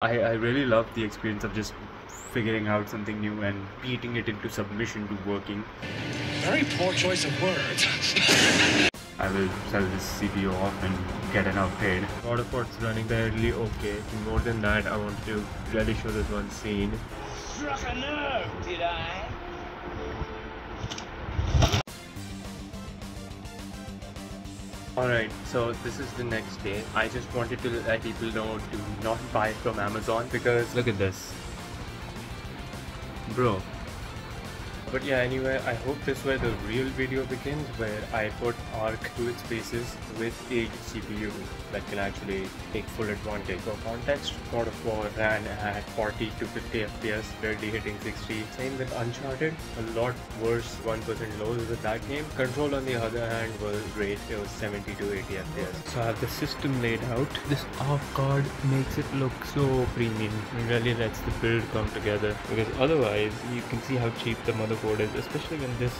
I really love the experience of just figuring out something new and beating it into submission to working. Very poor choice of words. I will sell this CPU off and get an upgrade. God of War's running there really okay. More than that, I want to really show this one scene. Struck a nerve, did I? Alright, so this is the next day. I just wanted to let people know to not buy from Amazon because look at this. Bro. But yeah, anyway, I hope this where the real video begins, where I put ARC to its bases with a CPU that can actually take full advantage. For context, God of War ran at 40 to 50 FPS, barely hitting 60. Same with Uncharted, a lot worse, 1% lows with that game. Control on the other hand was great, it was 70 to 80 FPS. So I have the system laid out. This ARC card makes it look so premium. It really lets the build come together, because otherwise you can see how cheap the motherboard is, especially when this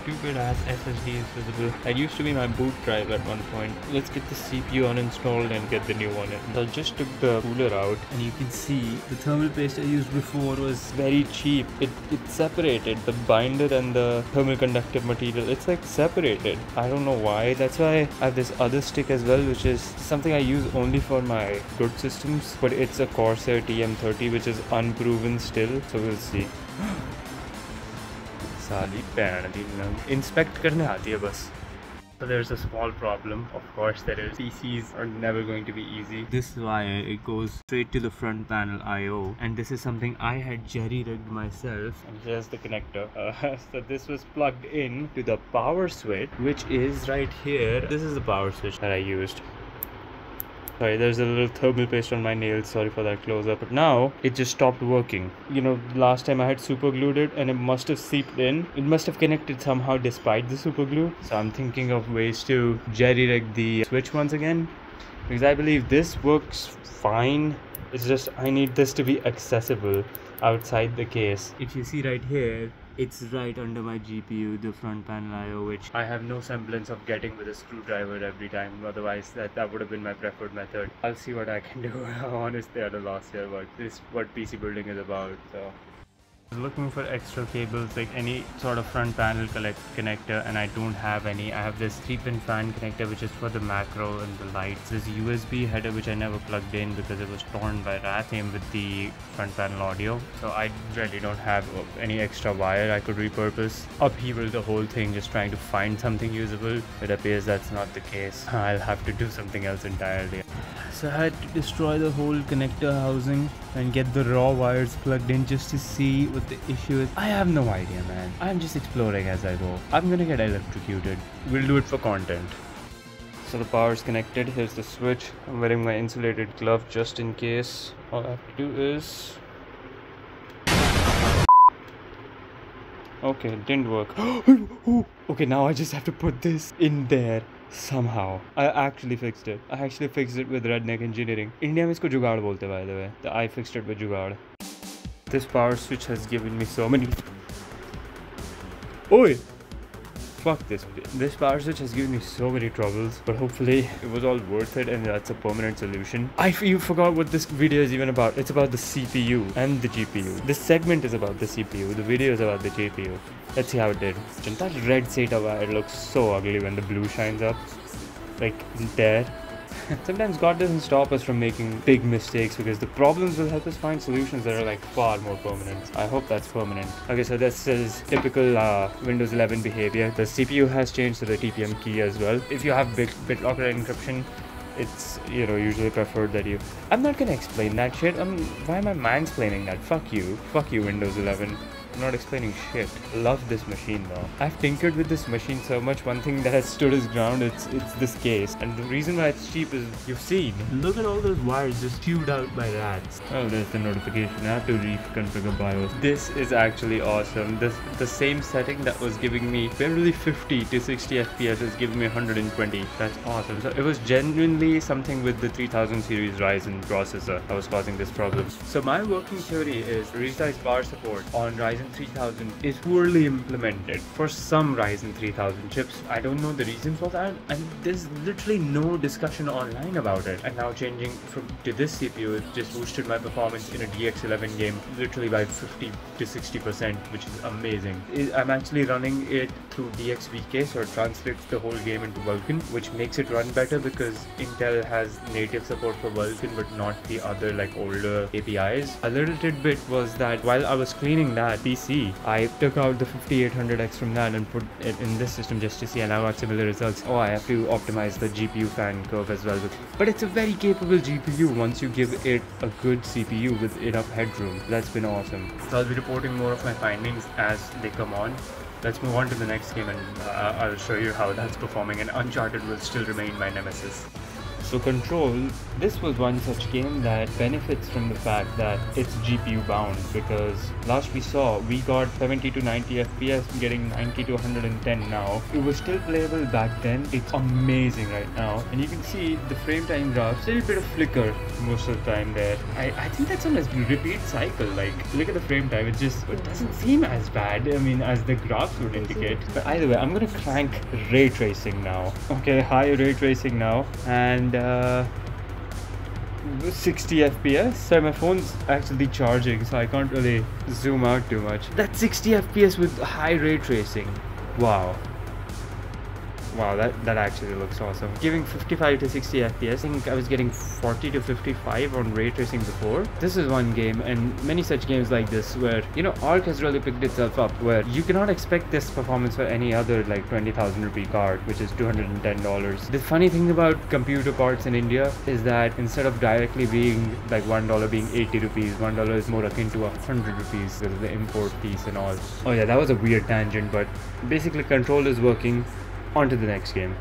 stupid ass SSD is visible. That used to be my boot drive at one point. Let's get the CPU uninstalled and get the new one in. So I just took the cooler out and you can see the thermal paste I used before was very cheap. It separated the binder and the thermal conductive material. It's like separated. I don't know why. That's why I have this other stick as well, which is something I use only for my good systems, but it's a Corsair TM30, which is unproven still, so we'll see. Inspect karne aati hai bas. So there's a small problem, of course there is. PCs are never going to be easy. This wire, it goes straight to the front panel I/O, and this is something I had jerry-rigged myself. And here's the connector. So this was plugged in to the power switch, which is right here. This is the power switch that I used. Sorry, there's a little thermal paste on my nails, sorry for that close-up, but now it just stopped working. You know, last time I had super glued it and it must have seeped in. It must have connected somehow despite the super glue. So I'm thinking of ways to jerry-rig the switch once again, because I believe this works fine. It's just I need this to be accessible outside the case. If you see right here, it's right under my GPU, the front panel I/O, which I have no semblance of getting with a screwdriver every time. Otherwise, that would have been my preferred method. I'll see what I can do. Honestly, at a loss here, but this is what PC building is about. So I was looking for extra cables, like any sort of front panel connector, and I don't have any. I have this 3-pin fan connector, which is for the macro and the lights. This USB header, which I never plugged in because it was torn by rat. Same with the front panel audio. So I really don't have any extra wire I could repurpose. Upheaval the whole thing just trying to find something usable. It appears that's not the case. I'll have to do something else entirely. So I had to destroy the whole connector housing and get the raw wires plugged in just to see what the issue is. I have no idea, man. I'm just exploring as I go. I'm gonna get electrocuted. We'll do it for content. So the power's connected. Here's the switch. I'm wearing my insulated glove just in case. All I have to do is... okay, it didn't work. Okay, now I just have to put this in there. Somehow I actually fixed it. I actually fixed it with redneck engineering. India mein isko Jugaad bolte, by the way. I fixed it with Jugaad. This power switch has given me so many... Oi! Fuck this. This power switch has given me so many troubles, but hopefully it was all worth it and that's a permanent solution. You forgot what this video is even about. It's about the CPU and the GPU. This segment is about the CPU. The video is about the GPU. Let's see how it did. And that red SATA wire looks so ugly when the blue shines up. Like there. Sometimes God doesn't stop us from making big mistakes because the problems will help us find solutions that are like far more permanent. I hope that's permanent. Okay, so this is typical Windows 11 behavior. The CPU has changed to the TPM key as well. If you have BitLocker encryption, it's, you know, usually preferred that you... I'm not gonna explain that shit. Why am I mansplaining that? Fuck you. Fuck you, Windows 11. I'm not explaining shit. Love this machine though. I've tinkered with this machine so much. One thing that has stood its ground, it's this case. And the reason why it's cheap is you've seen. Look at all those wires just chewed out by rats. Oh, there's the notification. I have to reconfigure BIOS. This is actually awesome. The same setting that was giving me barely 50 to 60 FPS is giving me 120. That's awesome. So it was genuinely something with the 3000 series Ryzen processor that was causing this problem. So my working theory is resize power support on Ryzen Ryzen 3000 is poorly implemented for some Ryzen 3000 chips. I don't know the reasons for that, and there's literally no discussion online about it. And now changing to this CPU just boosted my performance in a DX 11 game literally by 50 to 60%, which is amazing. I'm actually running it through DXVK, so it translates the whole game into Vulkan, which makes it run better because Intel has native support for Vulkan but not the other like older APIs. A little tidbit was that while I was cleaning that PC, I took out the 5800X from that and put it in this system just to see, and I got similar results. Oh, I have to optimize the GPU fan curve as well. But it's a very capable GPU once you give it a good CPU with enough headroom. That's been awesome. So I'll be reporting more of my findings as they come on. Let's move on to the next game, and I'll show you how that's performing, and Uncharted will still remain my nemesis. So Control, this was one such game that benefits from the fact that it's GPU bound, because last we saw we got 70 to 90 FPS, getting 90 to 110 now. It was still playable back then, it's amazing right now. And you can see the frame time graph, still a bit of flicker most of the time there. I think that's on a repeat cycle, like look at the frame time, it doesn't seem as bad, I mean, as the graphs would indicate. But either way, I'm gonna crank ray tracing now. Okay, high ray tracing now, and 60 FPS. So my phone's actually charging, so I can't really zoom out too much. That's 60 FPS with high ray tracing. Wow. Wow, that actually looks awesome. Giving 55 to 60 FPS, I think I was getting 40 to 55 on ray tracing before. This is one game, and many such games like this, where, you know, ARC has really picked itself up, where you cannot expect this performance for any other like 20,000 rupee card, which is $210. The funny thing about computer parts in India is that instead of directly being like $1 being 80 rupees, $1 is more akin to 100 rupees with the import piece and all. Oh yeah, that was a weird tangent, but basically Control is working. On to the next game.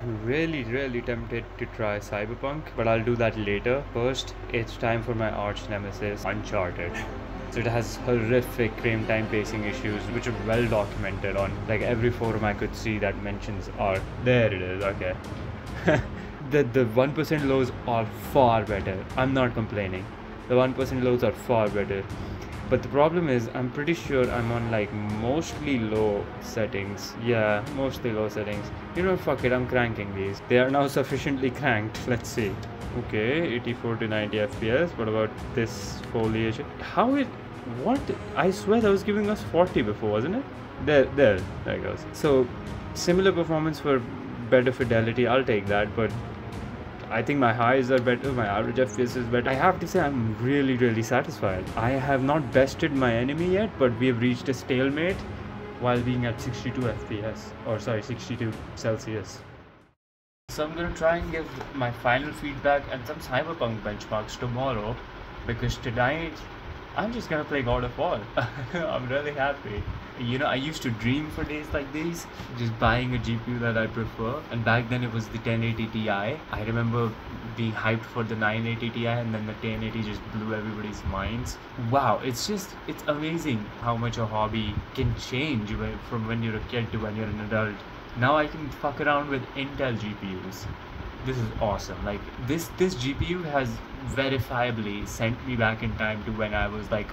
I'm really tempted to try Cyberpunk, but I'll do that later. First, it's time for my arch nemesis, Uncharted. So it has horrific frame time pacing issues, which are well documented on like every forum I could see that mentions ARC. There it is, okay. The 1% lows are far better. I'm not complaining. The 1% lows are far better. But the problem is, I'm pretty sure I'm on like mostly low settings. Yeah, mostly low settings. You know, fuck it, I'm cranking these. They are now sufficiently cranked. Let's see. Okay, 84 to 90 FPS. What about this foliage? How it... what? I swear that was giving us 40 before, wasn't it? There it goes. So, similar performance for better fidelity. I'll take that, but... I think my highs are better, my average FPS is better. I have to say I'm really satisfied. I have not bested my enemy yet, but we have reached a stalemate while being at 62 FPS, or sorry, 62 Celsius. So I'm going to try and give my final feedback and some Cyberpunk benchmarks tomorrow, because tonight I'm just going to play God of War. I'm really happy. You know, I used to dream for days like these, just buying a GPU that I prefer, and back then it was the 1080 Ti. I remember being hyped for the 980 Ti, and then the 1080 just blew everybody's minds. Wow, it's amazing how much a hobby can change from when you're a kid to when you're an adult. Now I can fuck around with Intel GPUs. This is awesome. Like, this GPU has verifiably sent me back in time to when I was like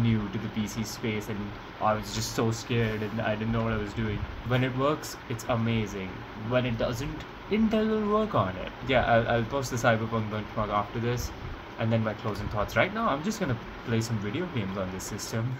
new to the PC space, and I was just so scared and I didn't know what I was doing. When it works, it's amazing. When it doesn't, Intel will work on it. Yeah, I'll post the Cyberpunk benchmark after this, and then my closing thoughts. Right now I'm just gonna play some video games on this system.